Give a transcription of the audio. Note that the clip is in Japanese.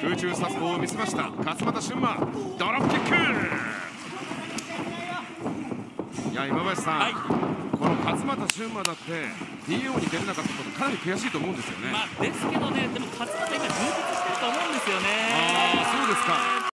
空中殺法を見せました勝俣駿馬、ドロップキック。いや今林さん、はい、この勝俣駿馬だって DO に出れなかったことかなり悔しいと思うんですよね。まあ、ですけどね、